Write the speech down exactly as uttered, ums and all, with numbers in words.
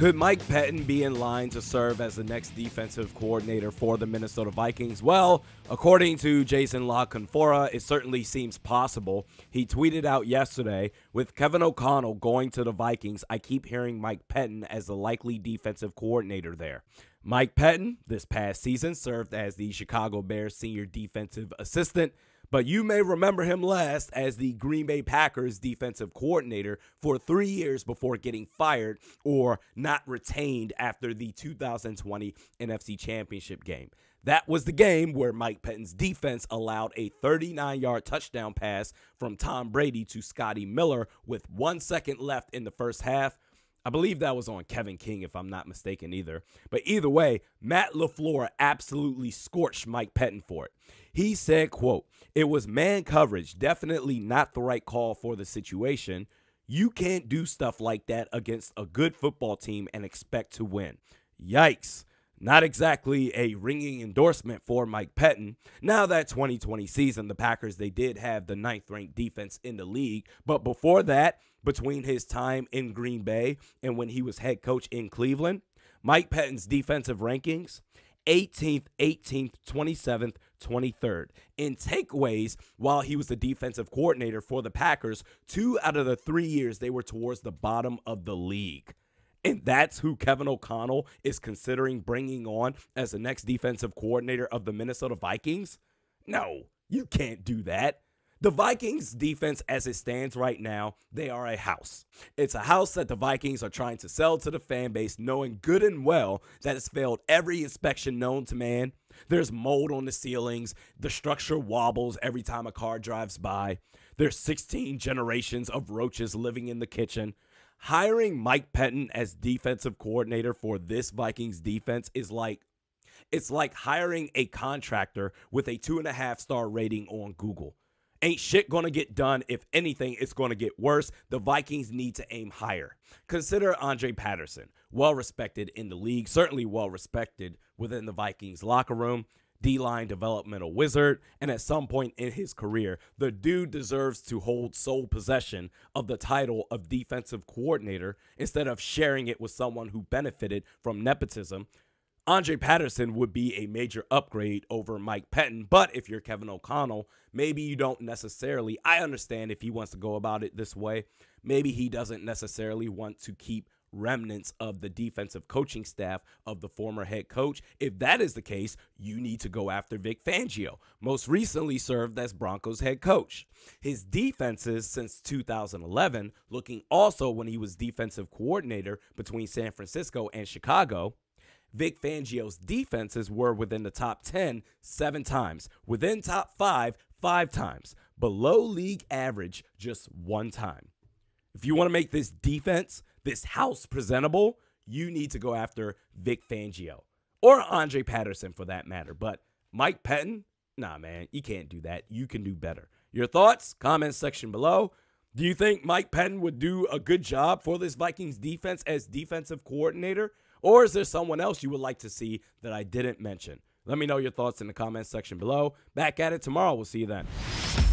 Could Mike Pettine be in line to serve as the next defensive coordinator for the Minnesota Vikings? Well, according to Jason LaConfora, it certainly seems possible. He tweeted out yesterday, with Kevin O'Connell going to the Vikings, I keep hearing Mike Pettine as the likely defensive coordinator there. Mike Pettine, this past season, served as the Chicago Bears senior defensive assistant, but you may remember him last as the Green Bay Packers defensive coordinator for three years before getting fired or not retained after the two thousand twenty N F C Championship game. That was the game where Mike Pettine's defense allowed a thirty-nine yard touchdown pass from Tom Brady to Scotty Miller with one second left in the first half. I believe that was on Kevin King, if I'm not mistaken either. But either way, Matt LaFleur absolutely scorched Mike Pettine for it. He said, quote, "It was man coverage, definitely not the right call for the situation. You can't do stuff like that against a good football team and expect to win." Yikes. Not exactly a ringing endorsement for Mike Pettine. Now, that twenty twenty season, the Packers, they did have the ninth-ranked defense in the league. But before that, between his time in Green Bay and when he was head coach in Cleveland, Mike Pettine's defensive rankings, eighteenth, eighteenth, twenty-seventh, twenty-third. In takeaways, while he was the defensive coordinator for the Packers, two out of the three years they were towards the bottom of the league. And that's who Kevin O'Connell is considering bringing on as the next defensive coordinator of the Minnesota Vikings? No, you can't do that. The Vikings defense as it stands right now, they are a house. It's a house that the Vikings are trying to sell to the fan base, knowing good and well that it's failed every inspection known to man. There's mold on the ceilings. The structure wobbles every time a car drives by. There's sixteen generations of roaches living in the kitchen. Hiring Mike Pettine as defensive coordinator for this Vikings defense is like, it's like hiring a contractor with a two and a half star rating on Google. Ain't shit going to get done. If anything, it's going to get worse. The Vikings need to aim higher. Consider Andre Patterson, well-respected in the league, certainly well-respected within the Vikings locker room, D-line developmental wizard, and at some point in his career, the dude deserves to hold sole possession of the title of defensive coordinator instead of sharing it with someone who benefited from nepotism. Andre Patterson would be a major upgrade over Mike Pettine, but if you're Kevin O'Connell, maybe you don't necessarily, I understand if he wants to go about it this way, maybe he doesn't necessarily want to keep remnants of the defensive coaching staff of the former head coach. If that is the case, you need to go after Vic Fangio, most recently served as Broncos head coach. His defenses since two thousand eleven, looking also when he was defensive coordinator between San Francisco and Chicago, Vic Fangio's defenses were within the top ten seven times, within top five five times, below league average just one time. If you want to make this defense, this house, presentable, you need to go after Vic Fangio or Andre Patterson for that matter. But Mike Pettine, nah, man, you can't do that. You can do better. Your thoughts? Comment section below. Do you think Mike Pettine would do a good job for this Vikings defense as defensive coordinator? Or is there someone else you would like to see that I didn't mention? Let me know your thoughts in the comment section below. Back at it tomorrow. We'll see you then.